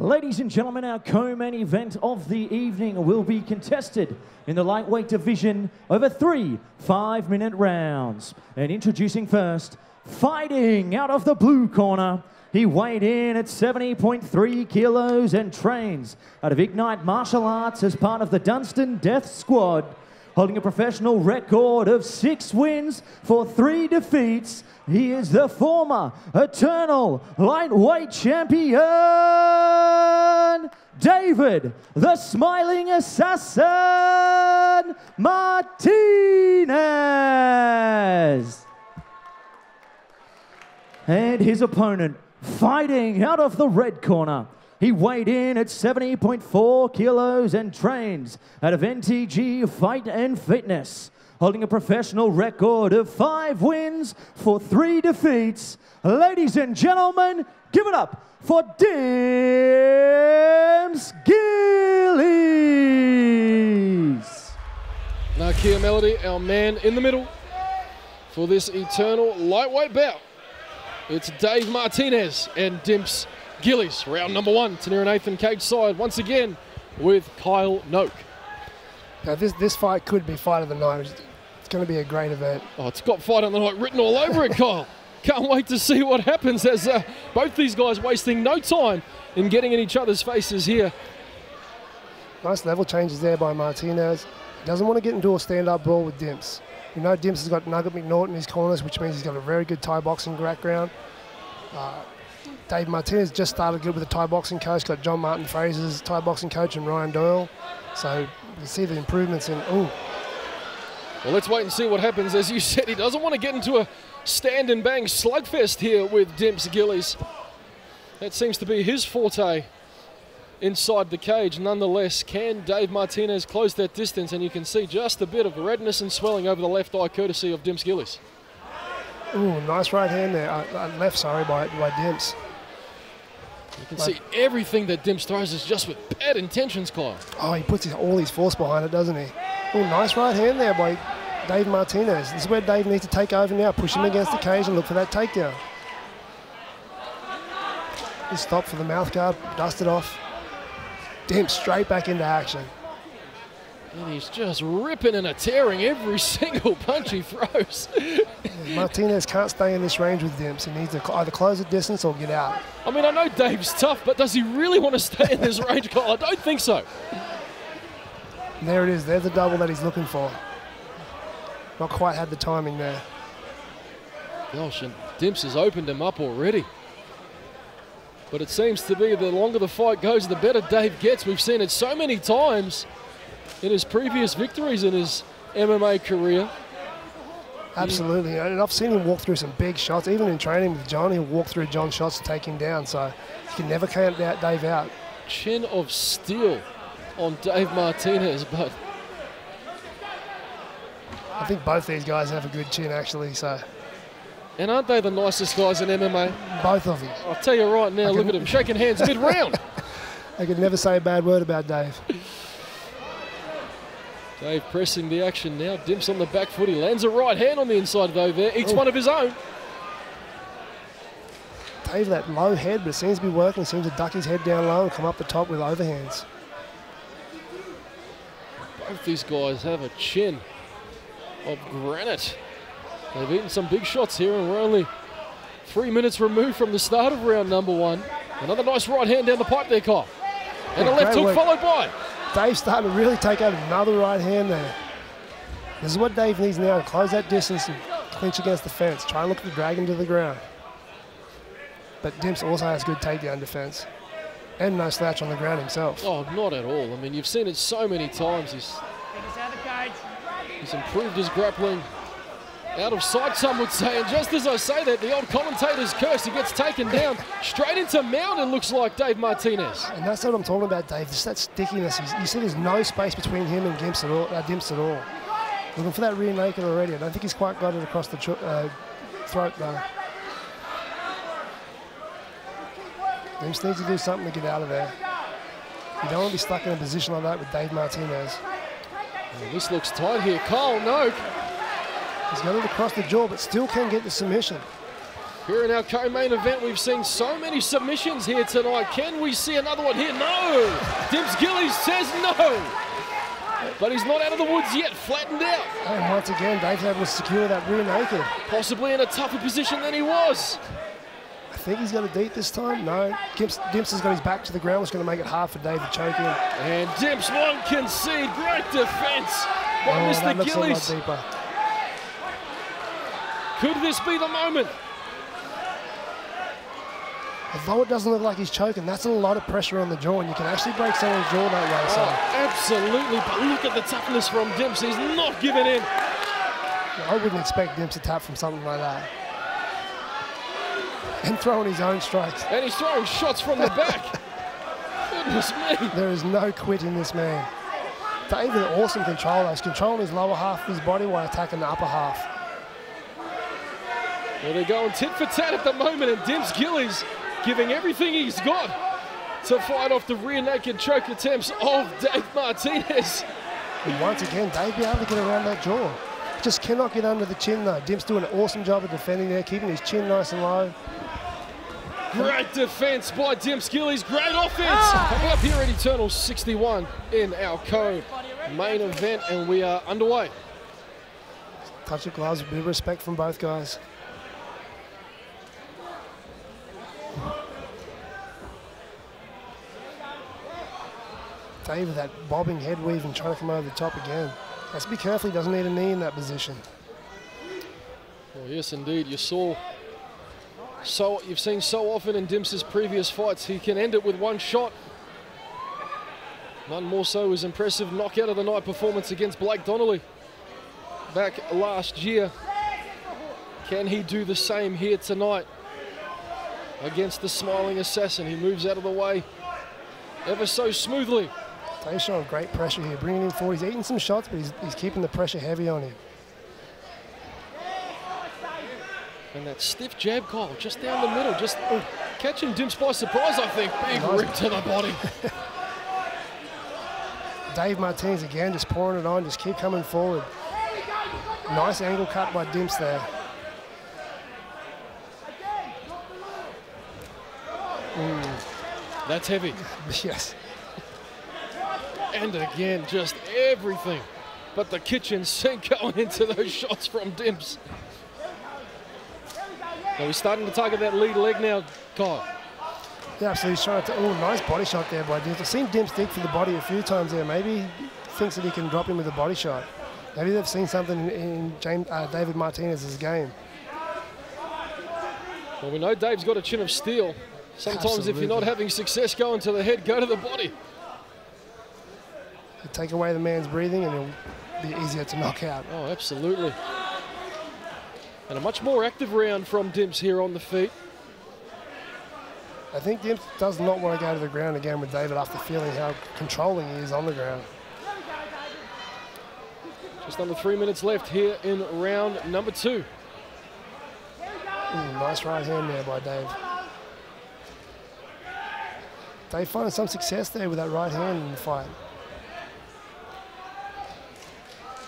Ladies and gentlemen, our co-main event of the evening will be contested in the lightweight division over 3 5-minute rounds. And introducing first, fighting out of the blue corner, he weighed in at 70.3 kilos and trains out of Ignite Martial Arts as part of the Dunstan Death Squad. Holding a professional record of 6 wins for 3 defeats, he is the former Eternal Lightweight Champion, David the Smiling Assassin Martinez. And his opponent, fighting out of the red corner, he weighed in at 70.4 kilos and trains out of NTG Fight and Fitness. Holding a professional record of 5 wins for 3 defeats. Ladies and gentlemen, give it up for Dimps Gillies. Nakia Melody, our man in the middle for this Eternal Lightweight bout. It's Dave Martinez and Dimps Gillies, round number 1, Tanir and Nathan cage side once again with Kyle Noak. Now this fight could be fight of the night. It's going to be a great event. Oh, it's got fight of the night written all over it, Kyle. Can't wait to see what happens as both these guys wasting no time in getting in each other's faces here. Nice level changes there by Martinez. He doesn't want to get into a stand-up brawl with Dimps. You know Dimps has got Nugget McNaught in his corners, which means he's got a very good Thai boxing background. Dave Martinez just started good with a Thai boxing coach, got John Martin Fraser's Thai boxing coach and Ryan Doyle. So you see the improvements in, ooh. Well, let's wait and see what happens. As you said, he doesn't want to get into a stand and bang slugfest here with Dimps Gillies. That seems to be his forte inside the cage. Nonetheless, can Dave Martinez close that distance? And you can see just a bit of redness and swelling over the left eye courtesy of Dimps Gillies. Ooh, nice right hand there, left, sorry, by Dimps. You can see everything that Dimps throws is just with bad intentions, Kyle. Oh, he puts all his force behind it, doesn't he? Oh, nice right hand there by Dave Martinez. This is where Dave needs to take over now. Push him against the cage and look for that takedown. Good stop for the mouth guard, dusted off. Dimps straight back into action. And he's just ripping and tearing every single punch he throws. Martinez can't stay in this range with Dimps. He needs to either close the distance or get out. I mean, I know Dave's tough, but does he really want to stay in this range, Kyle? I don't think so. And there it is. There's the double that he's looking for. Not quite had the timing there. Gosh, and Dimps has opened him up already. But it seems to be the longer the fight goes, the better Dave gets. We've seen it so many times in his previous victories in his MMA career. Absolutely, and I've seen him walk through some big shots. Even in training with John, he'll walk through John's shots to take him down, so you can never count Dave out. Chin of steel on Dave Martinez, but I think both these guys have a good chin, actually, so. And aren't they the nicest guys in MMA? Both of them. I'll tell you right now, look at him, shaking hands mid-round. I could never say a bad word about Dave. Dave pressing the action now. Dimps on the back foot. He lands a right hand on the inside though there. Eats one of his own. Dave, that low head, but it seems to be working. Seems to duck his head down low and come up the top with overhands. Both these guys have a chin of granite. They've eaten some big shots here, and we're only 3 minutes removed from the start of round number 1. Another nice right hand down the pipe there, Kyle. And a left hook followed by. Dave starting to really take out another right hand there. This is what Dave needs now, to close that distance and clinch against the fence. Try and look to drag him to the ground. But Dimps also has good takedown defense. And no slouch on the ground himself. Oh, not at all. I mean, you've seen it so many times. He's improved his grappling. Out of sight, some would say. And just as I say that, the old commentator's curse, he gets taken down straight into mound, and looks like Dave Martinez. And that's what I'm talking about, Dave. Just that stickiness. You see there's no space between him and Dimps at all. Looking for that rear naked already. I don't think he's quite got it across the throat, though. Dimps needs to do something to get out of there. You don't want to be stuck in a position like that with Dave Martinez. Well, this looks tight here. Kyle Noak. He's got it across the jaw, but still can get the submission. Here in our co-main event, we've seen so many submissions here tonight. Can we see another one here? No! Dimps Gillies says no! But he's not out of the woods yet, flattened out. And once again, Dave's able to secure that rear naked. Possibly in a tougher position than he was. I think he's going to deep this time. No, Dimps has got his back to the ground. It's going to make it hard for Dave to choke in. And Dimps won't concede. Great defense by Mr. Gillies. A lot deeper. Could this be the moment? Although it doesn't look like he's choking, that's a lot of pressure on the jaw, and you can actually break someone's jaw that way. So. Oh, absolutely, but look at the toughness from Dimps. He's not giving in. I wouldn't expect Dimps to tap from something like that. And throwing his own strikes. And he's throwing shots from the back. Goodness me. There is no quit in this man. David, awesome control. He's controlling his lower half of his body while attacking the upper half. Well, they're going tit for tat at the moment, and Dimps Gillies giving everything he's got to fight off the rear naked choke attempts of Dave Martinez. And once again, Dave be able to get around that jaw. Just cannot get under the chin though. Dimps doing an awesome job of defending there, keeping his chin nice and low. Great defense by Dimps Gillies, great offense. Coming up here at Eternal 61 in our co-main event, and we are underway. Touch of gloves, a bit of respect from both guys. Dave with that bobbing head weave and trying to come over the top again. Has to be careful, he doesn't need a knee in that position. Well, yes, indeed. You've seen so often in Dimps' previous fights, he can end it with one shot. None more so his impressive knockout of the night performance against Blake Donnelly back last year. Can he do the same here tonight against the smiling assassin? He moves out of the way ever so smoothly. Dave's showing great pressure here, bringing him forward. He's eating some shots, but he's keeping the pressure heavy on him. And that stiff jab call just down the middle, just catching Dimps by surprise, I think. Big nice rip to the body. Dave Martinez again, just pouring it on, just keep coming forward. Nice angle cut by Dimps there. That's heavy. Yes. And again, just everything but the kitchen sink going into those shots from Dimps. So he's starting to target that lead leg now, Kyle. Yeah, absolutely. He's trying to, nice body shot there by Dimps. I've seen Dimps dig for the body a few times there. Maybe he thinks that he can drop him with a body shot. Maybe they've seen something in David Martinez's game. Well, we know Dave's got a chin of steel. Sometimes absolutely, if you're not having success going to the head, go to the body. Take away the man's breathing and it'll be easier to knock out. Oh, absolutely. And a much more active round from Dimps here on the feet. I think Dimps does not want to go to the ground again with David after feeling how controlling he is on the ground. Just under 3 minutes left here in round number 2. Ooh, nice right hand there by Dave. Dave finding some success there with that right hand in the fight.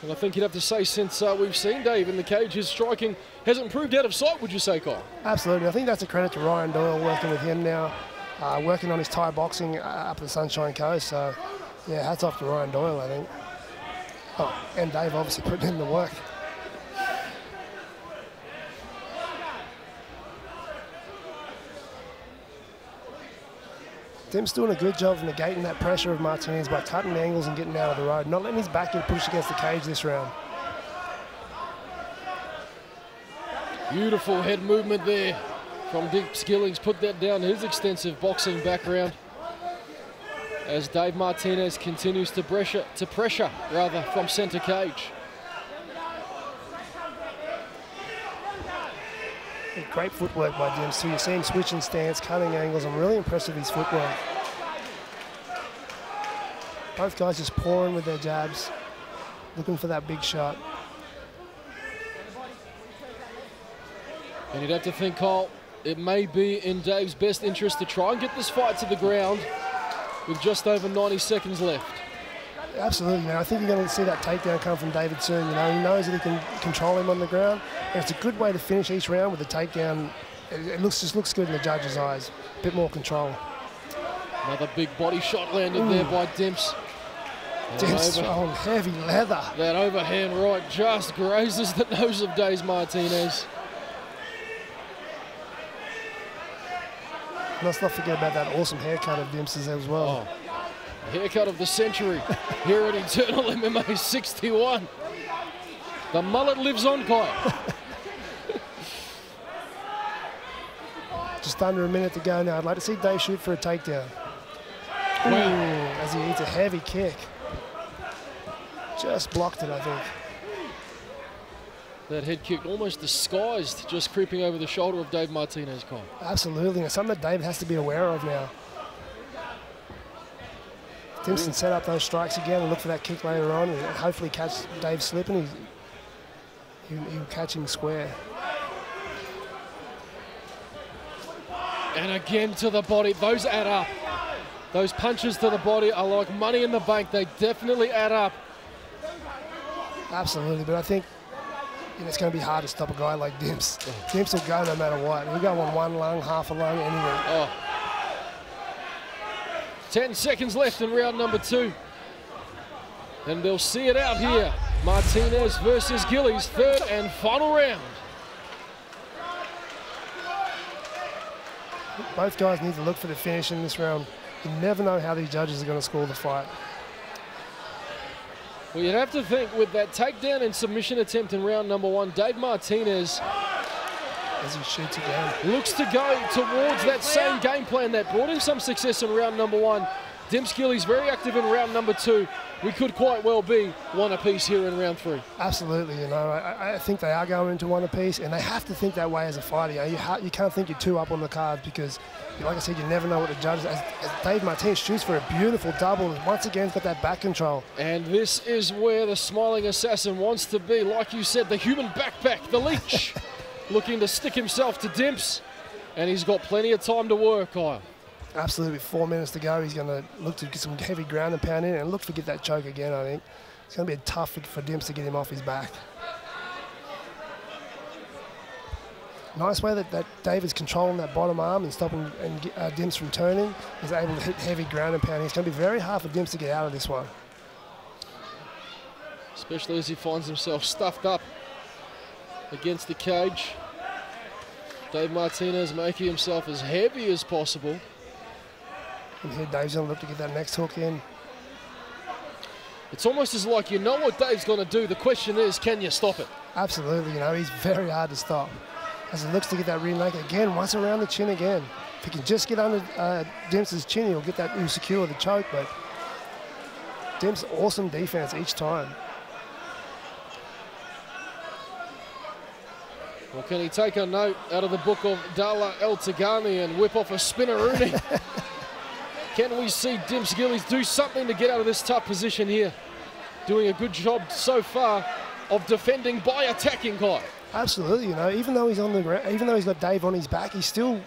And I think you'd have to say, since we've seen Dave in the cage, his striking hasn't improved out of sight, would you say, Kyle? Absolutely. I think that's a credit to Ryan Doyle working with him now, working on his Thai boxing up the Sunshine Coast. So, yeah, hats off to Ryan Doyle, I think. Oh, and Dave obviously putting in the work. Dimps doing a good job of negating that pressure of Martinez by cutting angles and getting out of the road, not letting his back get pushed against the cage this round. Beautiful head movement there from Dimps Gillies. Put that down to his extensive boxing background as Dave Martinez continues to pressure from center cage. Great footwork by Dimps. So you see him switching stance, cutting angles. I'm really impressed with his footwork. Both guys just pouring with their jabs, looking for that big shot. And you'd have to think, Kyle, it may be in Dave's best interest to try and get this fight to the ground with just over 90 seconds left. Absolutely, man. I think you're going to see that takedown come from David soon. You know, he knows that he can control him on the ground. And it's a good way to finish each round with a takedown it looks, just looks good in the judge's eyes. A bit more control. Another big body shot landed there by Dimps. Dimps on heavy leather. That overhand right just grazes the nose of Days Martinez. Let's not forget about that awesome haircut of Dimps's as well. Oh, haircut of the century here at Eternal MMA 61. The mullet lives on, Kyle. Just under a minute to go now. I'd like to see Dave shoot for a takedown. Ooh, as he eats a heavy kick. Just blocked it, I think. That head kick almost disguised, just creeping over the shoulder of Dave Martinez, Kyle. Absolutely, and something that Dave has to be aware of now. Dimps set up those strikes again and look for that kick later on and hopefully catch Dave slipping. He'll catch him square. And again to the body, those add up. Those punches to the body are like money in the bank. They definitely add up. Absolutely, but I think it's going to be hard to stop a guy like Dimps. Dimps will go no matter what. He'll go on one lung, half a lung, anyway. 10 seconds left in round number 2. And they'll see it out here. Martinez versus Gillies, third and final round. Both guys need to look for the finish in this round. You never know how these judges are going to score the fight. Well, you'd have to think with that takedown and submission attempt in round number 1, Dave Martinez, as he shoots again, looks to go towards that same game plan that brought him some success in round number 1. Dimps Gillies very active in round number 2. We could quite well be one apiece here in round 3. Absolutely, you know, I think they are going into one apiece, and they have to think that way as a fighter. You know, you can't think you're two up on the card because, like I said, you never know what the judges. As Dave Martinez shoots for a beautiful double, and once again got that back control. And this is where the smiling assassin wants to be. Like you said, the human backpack, the leech, looking to stick himself to Dimps, and he's got plenty of time to work, Kyle. Absolutely, 4 minutes to go. He's going to look to get some heavy ground and pound in and look to get that choke again, I think. It's going to be tough for Dimps to get him off his back. Nice way that Dave is controlling that bottom arm and stopping Dimps from turning. He's able to hit heavy ground and pound. It's going to be very hard for Dimps to get out of this one. Especially as he finds himself stuffed up against the cage. Dave Martinez making himself as heavy as possible. And here Dave's going to look to get that next hook in. It's almost as like you know what Dave's going to do. The question is, can you stop it? Absolutely, you know, he's very hard to stop. As he looks to get that rear naked again, once around the chin again. If he can just get under Dimps' chin, he'll get that, he'll secure the choke, but Dimps' awesome defense each time. Well, can he take a note out of the book of Dala El Tigani and whip off a spinneroonie? Can we see Dimps Gillies do something to get out of this tough position here? Doing a good job so far of defending by attacking, Kyle. Absolutely, you know, even though he's on the ground, even though he's got Dave on his back, he's still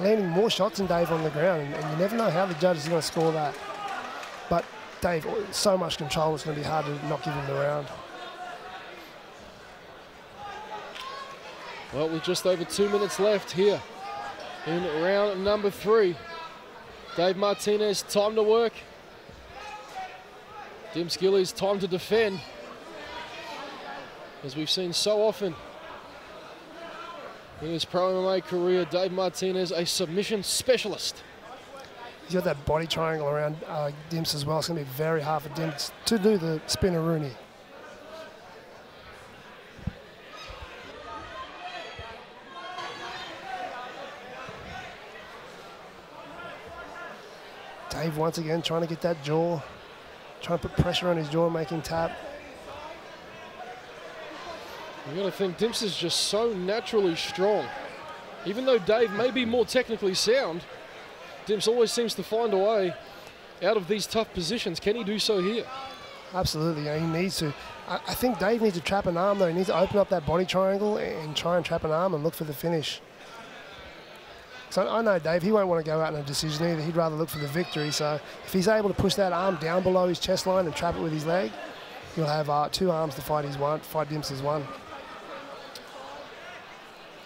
landing more shots than Dave on the ground, and you never know how the judge is going to score that. But Dave, so much control, it's going to be hard to not give him the round. Well, with just over 2 minutes left here in round number 3, Dave Martinez, time to work. Dimps Gillies, time to defend. As we've seen so often in his pro MMA career, Dave Martinez, a submission specialist. He's got that body triangle around Dimps as well. It's going to be very hard for Dimps to do the spinneroonie. Dave once again trying to get that jaw, trying to put pressure on his jaw, making tap. You've got to think Dimps is just so naturally strong. Even though Dave may be more technically sound, Dimps always seems to find a way out of these tough positions. Can he do so here? Absolutely, yeah, he needs to. I think Dave needs to trap an arm, though. He needs to open up that body triangle and try and trap an arm and look for the finish. So I know Dave, he won't want to go out in a decision either. He'd rather look for the victory. So if he's able to push that arm down below his chest line and trap it with his leg, he'll have 2 arms to fight Dimps' one.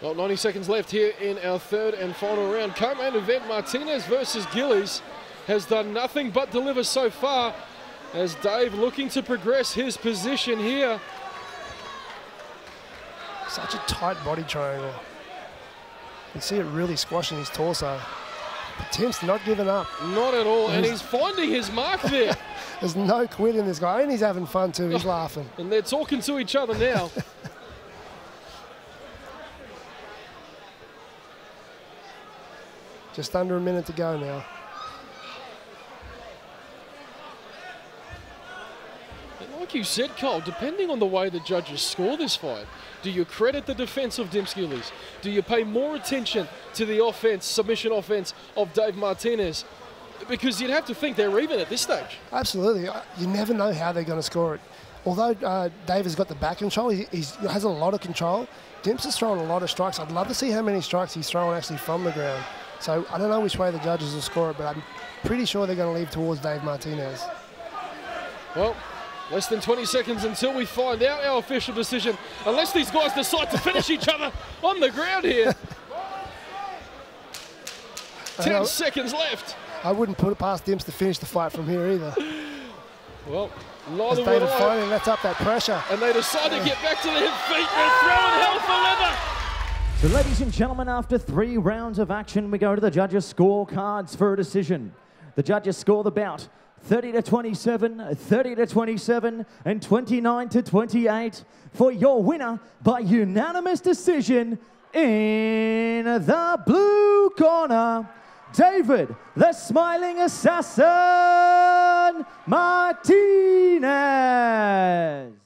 Well, 90 seconds left here in our third and final round. Co-main event, Martinez versus Gillies, has done nothing but deliver so far, as Dave looking to progress his position here. Such a tight body triangle. You can see it really squashing his torso. But Dimps not giving up. Not at all, and he's finding his mark there. There's no quit in this guy, and he's having fun too, he's laughing. And they're talking to each other now. Just under a minute to go now. Like you said, Cole, depending on the way the judges score this fight, do you credit the defense of Dimps Gillies? Do you pay more attention to the offense, submission offense of Dave Martinez? Because you'd have to think they're even at this stage. Absolutely. You never know how they're going to score it. Although Dave has got the back control, he has a lot of control. Dimps is throwing a lot of strikes. I'd love to see how many strikes he's throwing actually from the ground. So I don't know which way the judges will score it, but I'm pretty sure they're going to lead towards Dave Martinez. Well, less than 20 seconds until we find out our official decision, unless these guys decide to finish each other on the ground here. 10 seconds left. I wouldn't put it past Dimps to finish the fight from here either. Well, neither would I. Finally lets up that pressure. And they decide to get back to their feet. They're throwing hell for leather. So ladies and gentlemen, after 3 rounds of action, we go to the judges' scorecards for a decision. The judges score the bout 30 to 27, 30 to 27, and 29 to 28 for your winner by unanimous decision in the blue corner, David, the Smiling Assassin Martinez.